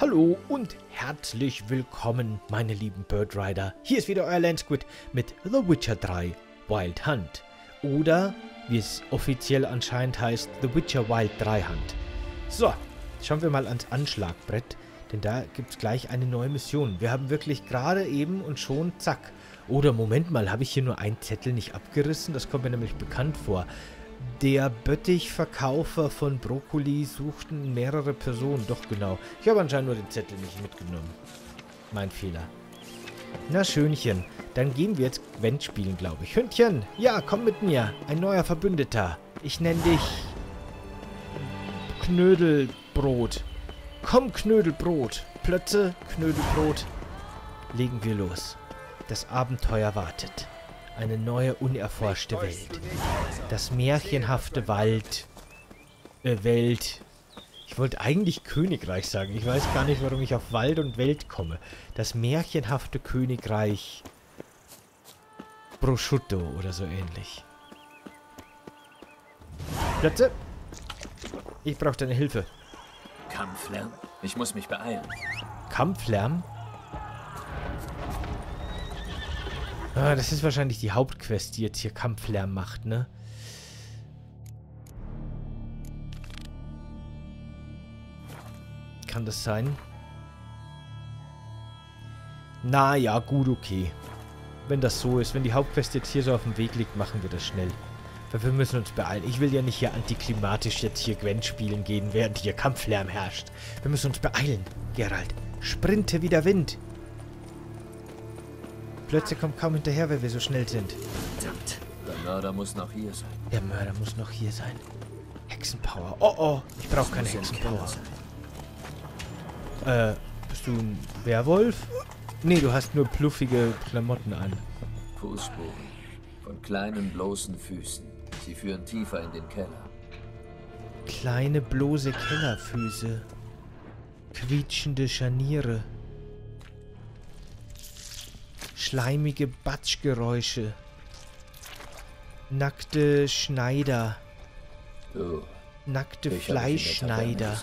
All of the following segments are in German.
Hallo und herzlich willkommen, meine lieben Birdrider. Hier ist wieder euer Landsquid mit The Witcher 3 Wild Hunt. Oder, wie es offiziell anscheinend heißt, The Witcher Wild 3 Hunt. So, schauen wir mal ans Anschlagbrett, denn da gibt es gleich eine neue Mission. Wir haben wirklich gerade eben und schon, zack. Oder, Moment mal, habe ich hier nur einen Zettel nicht abgerissen? Das kommt mir nämlich bekannt vor. Der Böttichverkaufer von Brokkoli suchten mehrere Personen. Doch, genau. Ich habe anscheinend nur den Zettel nicht mitgenommen. Mein Fehler. Na, Schönchen. Dann gehen wir jetzt Gwent spielen, glaube ich. Hündchen, ja, komm mit mir. Ein neuer Verbündeter. Ich nenne dich Knödelbrot. Komm, Knödelbrot. Plötze, Knödelbrot. Legen wir los. Das Abenteuer wartet. Eine neue, unerforschte Welt. Das märchenhafte Welt. Ich wollte eigentlich Königreich sagen. Ich weiß gar nicht, warum ich auf Wald und Welt komme. Das märchenhafte Königreich Prosciutto oder so ähnlich. Plötze! Ich brauche deine Hilfe. Kampflärm? Ich muss mich beeilen. Kampflärm? Ah, das ist wahrscheinlich die Hauptquest, die jetzt hier Kampflärm macht, ne? Kann das sein? Na ja, gut, okay. Wenn das so ist, wenn die Hauptquest jetzt hier so auf dem Weg liegt, machen wir das schnell. Weil wir müssen uns beeilen. Ich will ja nicht hier antiklimatisch jetzt hier Gwent spielen gehen, während hier Kampflärm herrscht. Wir müssen uns beeilen, Geralt. Sprinte wie der Wind. Plötzlich kommt kaum hinterher, weil wir so schnell sind. Verdammt. Der Mörder muss noch hier sein. Der Mörder muss noch hier sein. Hexenpower. Oh, oh. Ich brauche keine Hexenpower. Bist du ein Werwolf? Nee, du hast nur pluffige Klamotten an. Fußspuren. Von kleinen, bloßen Füßen. Sie führen tiefer in den Keller. Kleine, bloße Kellerfüße. Quietschende Scharniere. Schleimige Batschgeräusche. Nackte Schneider. Du, nackte Fleischschneider.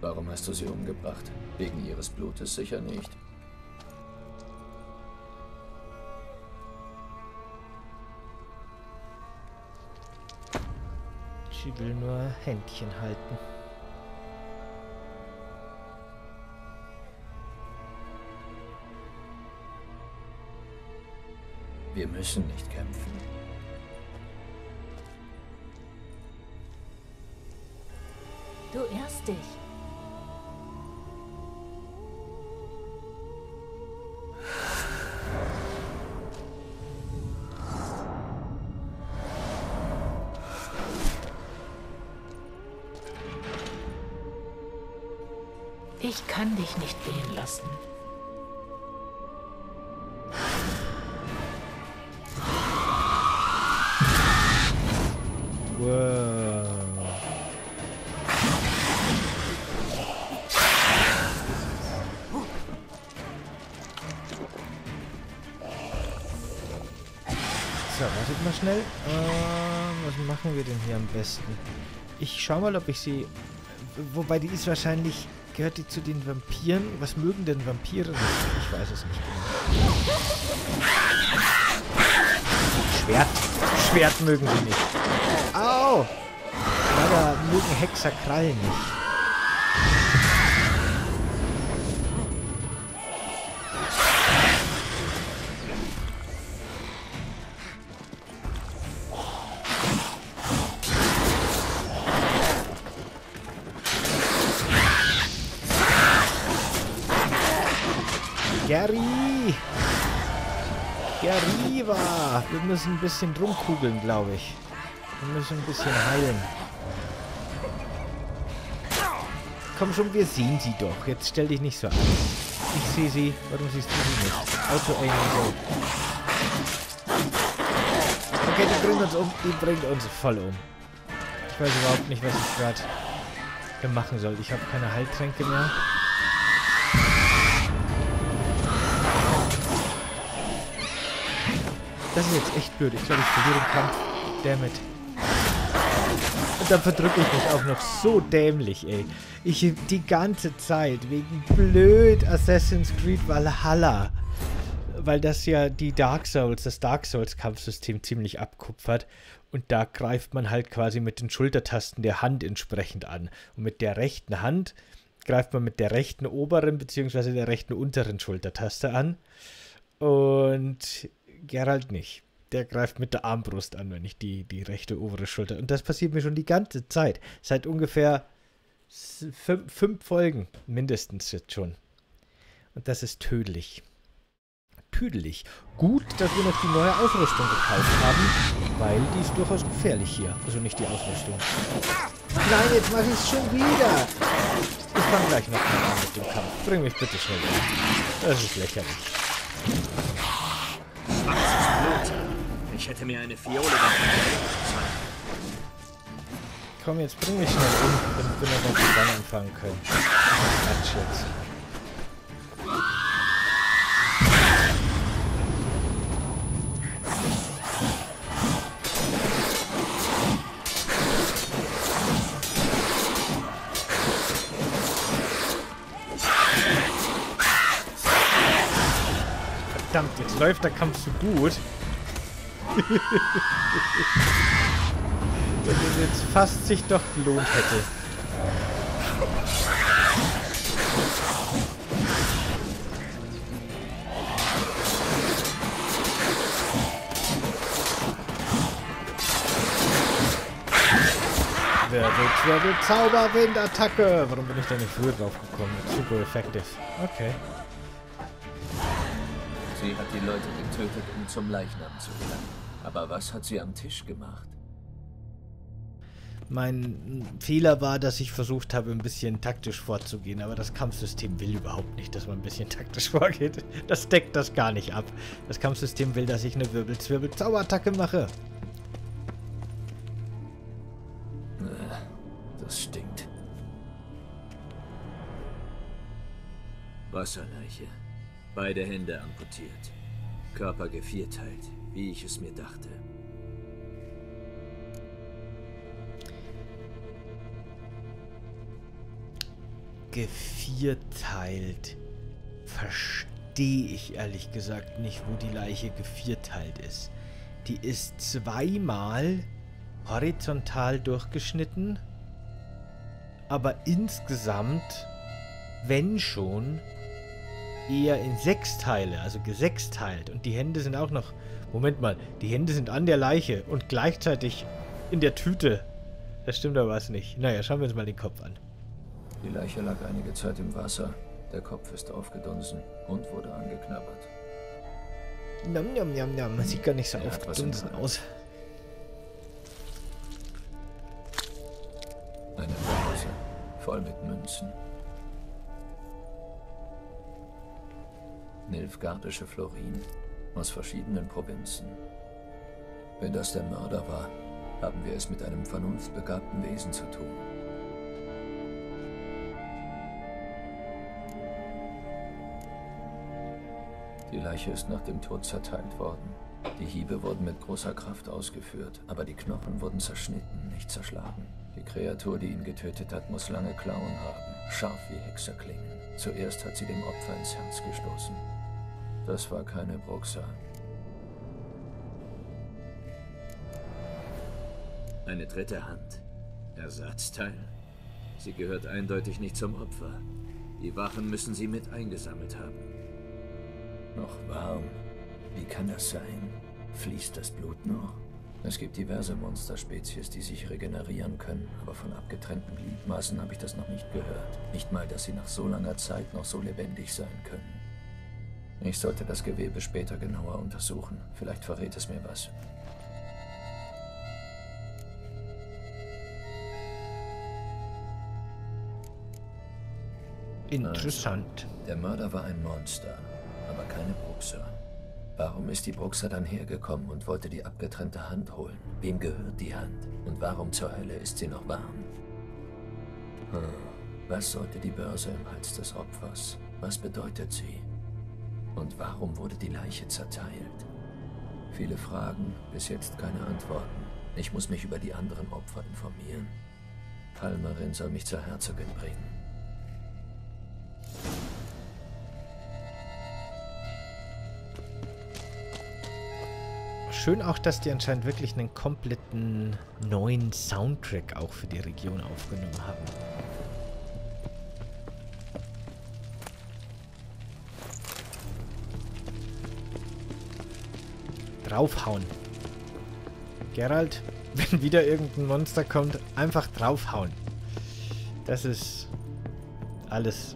Warum hast du sie umgebracht? Wegen ihres Blutes sicher nicht. Sie will nur Händchen halten. Wir müssen nicht kämpfen. Du irrst dich. Ich kann dich nicht gehen lassen. Wow. So, wartet mal schnell. Was machen wir denn hier am besten? Ich schau mal, ob ich sie... Wobei, die ist wahrscheinlich... Gehört die zu den Vampiren? Was mögen denn Vampire? Ich weiß es nicht. Schwert. Schwert mögen sie nicht. Au! Leider mögen Hexer Krallen nicht. Gary! Gariva! Wir müssen ein bisschen rumkugeln, glaube ich. Wir müssen ein bisschen heilen. Komm schon, wir sehen sie doch. Jetzt stell dich nicht so an. Ich sehe sie. Warum siehst du sie nicht? Auto-Aim so. Okay, die bringt uns um. Die bringt uns voll um. Ich weiß überhaupt nicht, was ich gerade machen soll. Ich habe keine Heiltränke mehr. Das ist jetzt echt blöd. Ich glaube, ich verliere den Kampf. Goddammit. Und dann verdrücke ich mich auch noch so dämlich, ey. Ich die ganze Zeit wegen blöd Assassin's Creed Valhalla. Weil das ja die Dark Souls, das Dark Souls Kampfsystem ziemlich abkupfert. Und da greift man halt quasi mit den Schultertasten der Hand entsprechend an. Und mit der rechten Hand greift man mit der rechten oberen bzw. der rechten unteren Schultertaste an. Und Geralt nicht. Der greift mit der Armbrust an, wenn ich die rechte obere Schulter... Und das passiert mir schon die ganze Zeit. Seit ungefähr 5 Folgen mindestens jetzt schon. Und das ist tödlich. Tüdelig. Gut, dass wir noch die neue Ausrüstung gekauft haben, weil die ist durchaus gefährlich hier. Also nicht die Ausrüstung. Nein, jetzt mache ich es schon wieder. Ich fange gleich noch mal an mit dem Kampf. Bring mich bitte schnell weg. Das ist lächerlich. Was ist Blut? Ich hätte mir eine Fiole davon. Komm, jetzt bring mich schnell um, damit wir noch mal zusammen anfangen können. Quatsch jetzt. Verdammt, jetzt läuft der Kampf so gut. Das ist jetzt fast sich doch gelohnt hätte. Wirbel, Zauberwindattacke! Warum bin ich da nicht früher drauf gekommen? Super effective. Okay. Sie hat die Leute getötet, um zum Leichnam zu gelangen. Aber was hat sie am Tisch gemacht? Mein Fehler war, dass ich versucht habe, ein bisschen taktisch vorzugehen. Aber das Kampfsystem will überhaupt nicht, dass man ein bisschen taktisch vorgeht. Das deckt das gar nicht ab. Das Kampfsystem will, dass ich eine Wirbel-Zwirbel-Zauberattacke mache. Das stinkt. Wasserleiche. Beide Hände amputiert, Körper gevierteilt, wie ich es mir dachte. Gevierteilt. Verstehe ich ehrlich gesagt nicht, wo die Leiche gevierteilt ist. Die ist zweimal horizontal durchgeschnitten, aber insgesamt, wenn schon... eher in 6 Teile, also gesechsteilt. Und die Hände sind auch noch... Moment mal, die Hände sind an der Leiche und gleichzeitig in der Tüte. Da stimmt aber was nicht. Naja, schauen wir uns mal den Kopf an. Die Leiche lag einige Zeit im Wasser. Der Kopf ist aufgedunsen und wurde angeknabbert. Nam, nam, nam, nam. Sieht gar nicht so aufgedunsen aus. Eine Dose voll mit Münzen. Nilfgaardische Florin aus verschiedenen Provinzen. Wenn das der Mörder war, haben wir es mit einem vernunftbegabten Wesen zu tun. Die Leiche ist nach dem Tod zerteilt worden. Die Hiebe wurden mit großer Kraft ausgeführt, aber die Knochen wurden zerschnitten, nicht zerschlagen. Die Kreatur, die ihn getötet hat, muss lange Klauen haben, scharf wie Hexerklingen. Zuerst hat sie dem Opfer ins Herz gestoßen. Das war keine Bruxa. Eine dritte Hand. Ersatzteil? Sie gehört eindeutig nicht zum Opfer. Die Wachen müssen sie mit eingesammelt haben. Noch warm. Wie kann das sein? Fließt das Blut noch? Es gibt diverse Monsterspezies, die sich regenerieren können, aber von abgetrennten Gliedmaßen habe ich das noch nicht gehört. Nicht mal, dass sie nach so langer Zeit noch so lebendig sein können. Ich sollte das Gewebe später genauer untersuchen. Vielleicht verrät es mir was. Interessant. Also, der Mörder war ein Monster, aber keine Bruxa. Warum ist die Bruxa dann hergekommen und wollte die abgetrennte Hand holen? Wem gehört die Hand? Und warum zur Hölle ist sie noch warm? Was sollte die Börse im Hals des Opfers? Was bedeutet sie? Und warum wurde die Leiche zerteilt? Viele Fragen, bis jetzt keine Antworten. Ich muss mich über die anderen Opfer informieren. Palmerin soll mich zur Herzogin bringen. Schön auch, dass die anscheinend wirklich einen kompletten neuen Soundtrack auch für die Region aufgenommen haben. Draufhauen. Geralt, wenn wieder irgendein Monster kommt, einfach draufhauen. Das ist alles,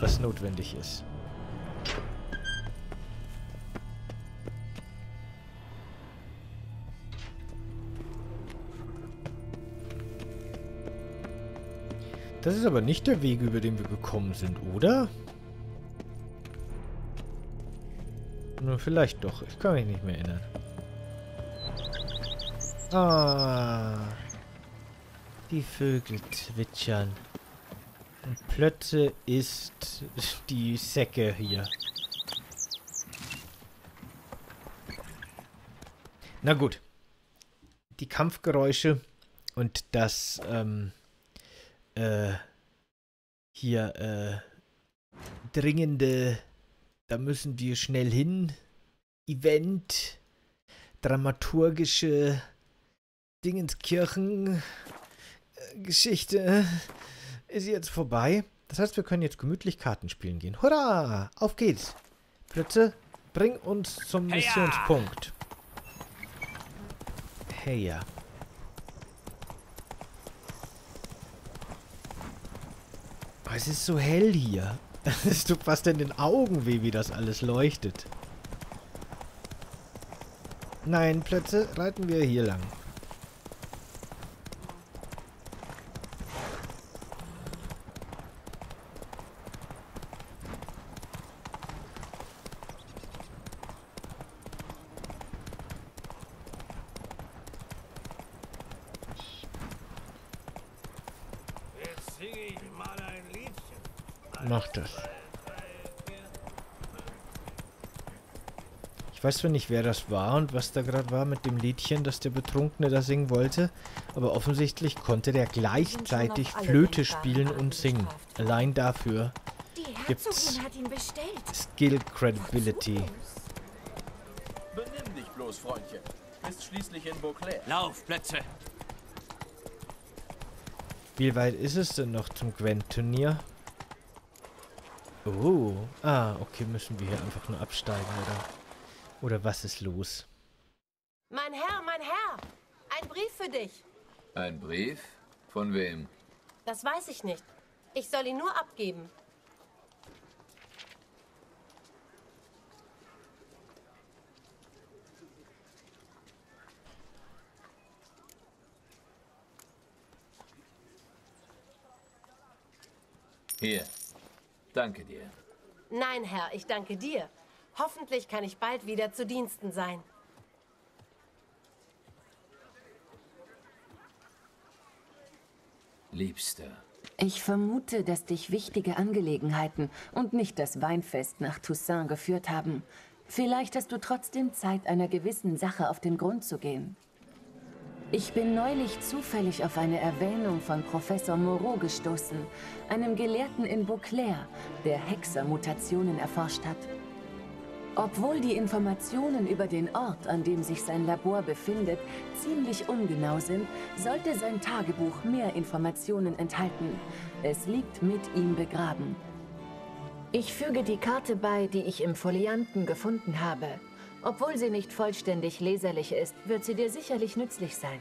was notwendig ist. Das ist aber nicht der Weg, über den wir gekommen sind, oder? Nun, vielleicht doch. Ich kann mich nicht mehr erinnern. Ah. Die Vögel zwitschern. Und Plötze ist die Säcke hier. Na gut. Die Kampfgeräusche und das, hier, dringende, da müssen wir schnell hin, Event, dramaturgische Dingenskirchen, Geschichte ist jetzt vorbei. Das heißt, wir können jetzt gemütlich Karten spielen gehen. Hurra! Auf geht's! Plötze, bring uns zum Missionspunkt. Hey ja. Oh, es ist so hell hier. Es tut fast in den Augen weh, wie das alles leuchtet. Nein, Plötze, reiten wir hier lang. Ich weiß zwar nicht, wer das war und was da gerade war mit dem Liedchen, das der Betrunkene da singen wollte, aber offensichtlich konnte der gleichzeitig Flöte spielen und singen. Allein dafür gibt's Skill Credibility. Benimm dich bloß, Freundchen. Ist schließlich in Beauclair. Lauf, Plätze! Wie weit ist es denn noch zum Gwent-Turnier? Oh, okay, müssen wir hier einfach nur absteigen, oder was ist los? Mein Herr, ein Brief für dich. Ein Brief? Von wem? Das weiß ich nicht. Ich soll ihn nur abgeben. Hier. Danke dir. Nein, Herr, ich danke dir. Hoffentlich kann ich bald wieder zu Diensten sein. Liebster. Ich vermute, dass dich wichtige Angelegenheiten und nicht das Weinfest nach Toussaint geführt haben. Vielleicht hast du trotzdem Zeit, einer gewissen Sache auf den Grund zu gehen. Ich bin neulich zufällig auf eine Erwähnung von Professor Moreau gestoßen, einem Gelehrten in Beauclair, der Hexermutationen erforscht hat. Obwohl die Informationen über den Ort, an dem sich sein Labor befindet, ziemlich ungenau sind, sollte sein Tagebuch mehr Informationen enthalten. Es liegt mit ihm begraben. Ich füge die Karte bei, die ich im Folianten gefunden habe. Obwohl sie nicht vollständig leserlich ist, wird sie dir sicherlich nützlich sein.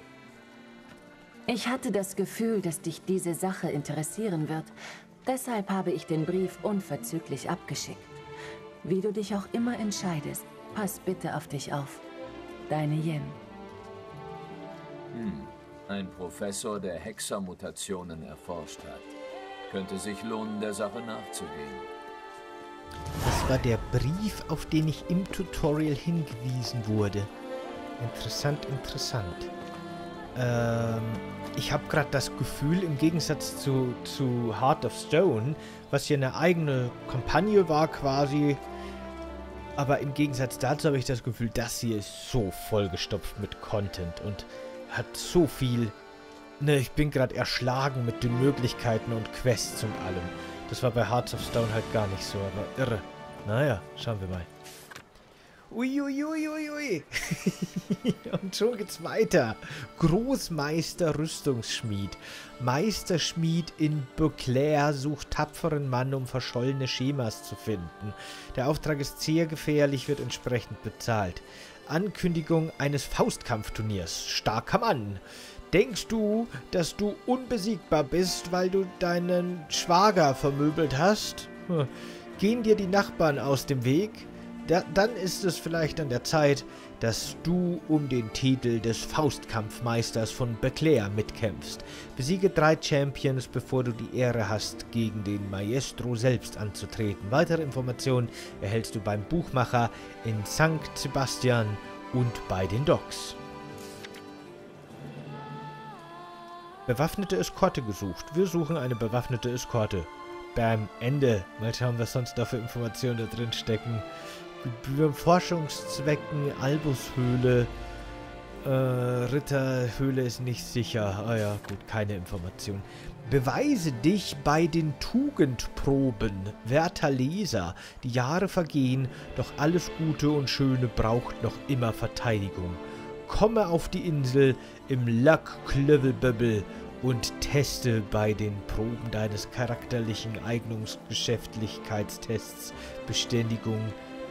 Ich hatte das Gefühl, dass dich diese Sache interessieren wird. Deshalb habe ich den Brief unverzüglich abgeschickt. Wie du dich auch immer entscheidest, pass bitte auf dich auf. Deine Jen. Ein Professor, der Hexermutationen erforscht hat. Könnte sich lohnen, der Sache nachzugehen. Das war der Brief, auf den ich im Tutorial hingewiesen wurde. Interessant, interessant. Ich habe gerade das Gefühl, im Gegensatz zu Heart of Stone, was hier eine eigene Kampagne war quasi, aber im Gegensatz dazu habe ich das Gefühl, das hier ist so vollgestopft mit Content und hat so viel... Ne, ich bin gerade erschlagen mit den Möglichkeiten und Quests und allem. Das war bei Hearts of Stone halt gar nicht so, aber irre. Naja, schauen wir mal. Uiuiuiuiui. Und schon geht's weiter. Großmeister Rüstungsschmied. Meisterschmied in Beauclair sucht tapferen Mann, um verschollene Schemas zu finden. Der Auftrag ist sehr gefährlich, wird entsprechend bezahlt. Ankündigung eines Faustkampfturniers. Starker Mann. Denkst du, dass du unbesiegbar bist, weil du deinen Schwager vermöbelt hast? Gehen dir die Nachbarn aus dem Weg? Dann ist es vielleicht an der Zeit, dass du um den Titel des Faustkampfmeisters von Beauclair mitkämpfst. Besiege 3 Champions, bevor du die Ehre hast, gegen den Maestro selbst anzutreten. Weitere Informationen erhältst du beim Buchmacher in St. Sebastian und bei den Docks. Bewaffnete Eskorte gesucht. Wir suchen eine bewaffnete Eskorte. Beim Ende. Mal schauen, was sonst da für Informationen da drin stecken. Gebühren, Forschungszwecken, Albushöhle, Ritterhöhle ist nicht sicher. Ah ja, gut, keine Information. Beweise dich bei den Tugendproben, werter Leser. Die Jahre vergehen, doch alles Gute und Schöne braucht noch immer Verteidigung. Komme auf die Insel im Lack-Klövelböbbel und teste bei den Proben deines charakterlichen Eignungsgeschäftlichkeitstests Beständigung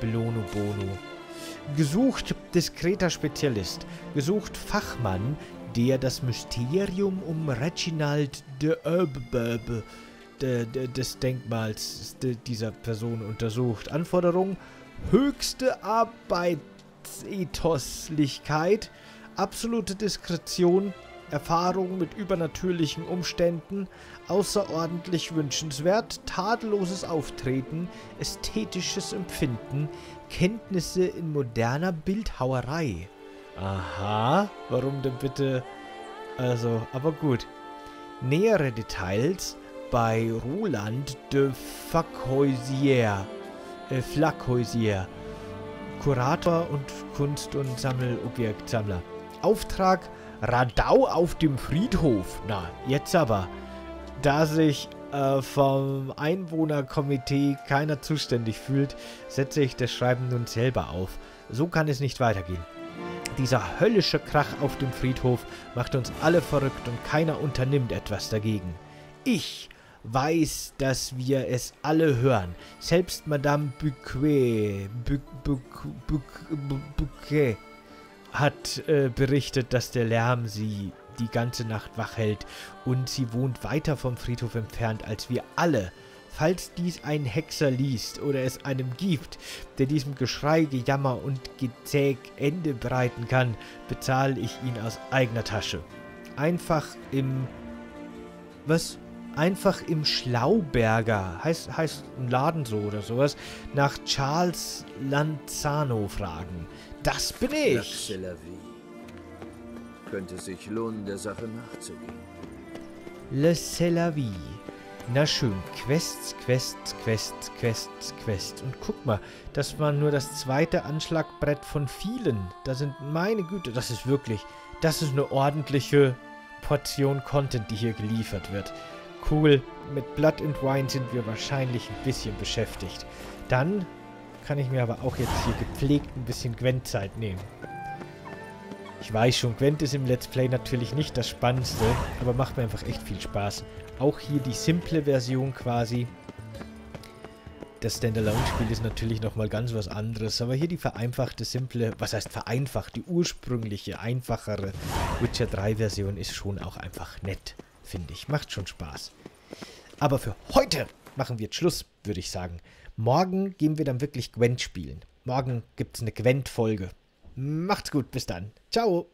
Belono Bono. Gesucht diskreter Spezialist. Gesucht Fachmann, der das Mysterium um Reginald de Herbebebe des Denkmals dieser Person untersucht. Anforderung: höchste Arbeitsethoslichkeit, absolute Diskretion, Erfahrung mit übernatürlichen Umständen, außerordentlich wünschenswert, tadelloses Auftreten, ästhetisches Empfinden, Kenntnisse in moderner Bildhauerei. Aha, warum denn bitte? Also, aber gut. Nähere Details bei Roland de Flacoisier. Kurator und Kunst- und Sammelobjektsammler. Auftrag: Radau auf dem Friedhof. Na, jetzt aber. Da sich vom Einwohnerkomitee keiner zuständig fühlt, setze ich das Schreiben nun selber auf. So kann es nicht weitergehen. Dieser höllische Krach auf dem Friedhof macht uns alle verrückt und keiner unternimmt etwas dagegen. Ich weiß, dass wir es alle hören. Selbst Madame Buquet hat berichtet, dass der Lärm sie die ganze Nacht wach hält und sie wohnt weiter vom Friedhof entfernt als wir alle. Falls dies ein Hexer liest oder es einem gibt, der diesem Geschrei, Gejammer und Gezäg Ende bereiten kann, bezahle ich ihn aus eigener Tasche. Einfach im Schlauberger, heißt ein Laden so oder sowas, nach Charles Lanzano fragen. Das bin ich! Le Cellavie. Könnte sich lohnen, der Sache nachzugehen. Le Cellavie. Na schön. Quests, Quests, Quests, Quests, Quests. Und guck mal, das war nur das zweite Anschlagbrett von vielen. Da sind, meine Güte, das ist eine ordentliche Portion Content, die hier geliefert wird. Cool. Mit Blood and Wine sind wir wahrscheinlich ein bisschen beschäftigt. Dann kann ich mir aber auch jetzt hier gepflegt ein bisschen Gwent-Zeit nehmen. Ich weiß schon, Gwent ist im Let's Play natürlich nicht das Spannendste, aber macht mir einfach echt viel Spaß. Auch hier die simple Version quasi. Das Standalone-Spiel ist natürlich nochmal ganz was anderes, aber hier die vereinfachte, simple, was heißt vereinfacht, die ursprüngliche, einfachere Witcher 3-Version ist schon auch einfach nett, finde ich. Macht schon Spaß. Aber für heute machen wir jetzt Schluss, würde ich sagen. Morgen gehen wir dann wirklich Gwent spielen. Morgen gibt's eine Gwent-Folge. Macht's gut, bis dann. Ciao.